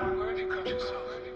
Where have you cut yourself?